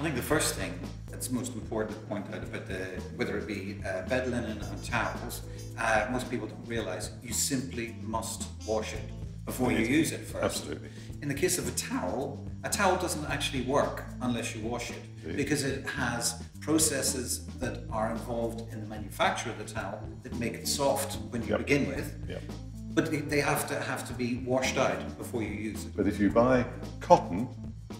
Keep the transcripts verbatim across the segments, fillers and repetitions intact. I think the first thing that's the most important point out about the, whether it be uh, bed linen and towels, uh, most people don't realise you simply must wash it before you use it first. Absolutely. In the case of a towel, a towel doesn't actually work unless you wash it, really? Because it has processes that are involved in the manufacture of the towel that make it soft when you yep. begin with. Yep. But they have to have to be washed out before you use it. But if you buy cotton,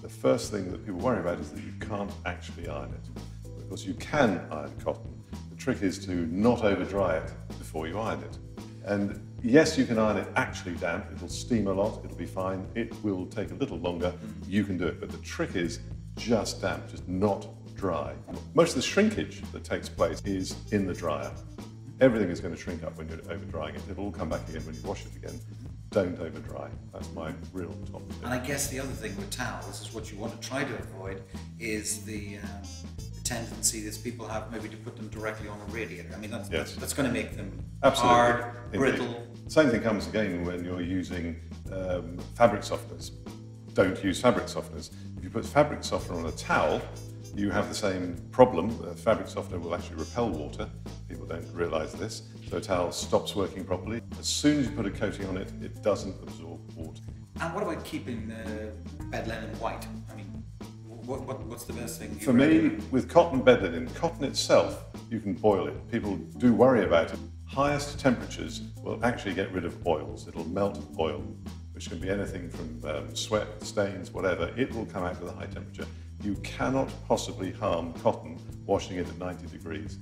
the first thing that people worry about is that you can't actually iron it. Of course, you can iron cotton. The trick is to not over-dry it before you iron it. And yes, you can iron it actually damp. It'll steam a lot. It'll be fine. It will take a little longer. You can do it. But the trick is just damp, just not dry. Most of the shrinkage that takes place is in the dryer. Everything is going to shrink up when you're over-drying it. It'll all come back again when you wash it again. Don't over-dry. That's my real top tip. And I guess the other thing with towels is what you want to try to avoid is the, um, the tendency that people have maybe to put them directly on a radiator. I mean, that's, yes. that's, that's going to make them Absolutely. hard, brittle. Indeed. Same thing comes again when you're using um, fabric softeners. Don't use fabric softeners. If you put fabric softener on a towel, you have the same problem. The fabric softener will actually repel water. People don't realise this. So a towel stops working properly. As soon as you put a coating on it, it doesn't absorb water. And what about keeping the bed linen white? I mean, what, what, what's the best thing? For me, with cotton bed linen, cotton itself, you can boil it. People do worry about it. Highest temperatures will actually get rid of oils. It'll melt oil, which can be anything from um, sweat, stains, whatever. It will come out with a high temperature. You cannot possibly harm cotton washing it at ninety degrees.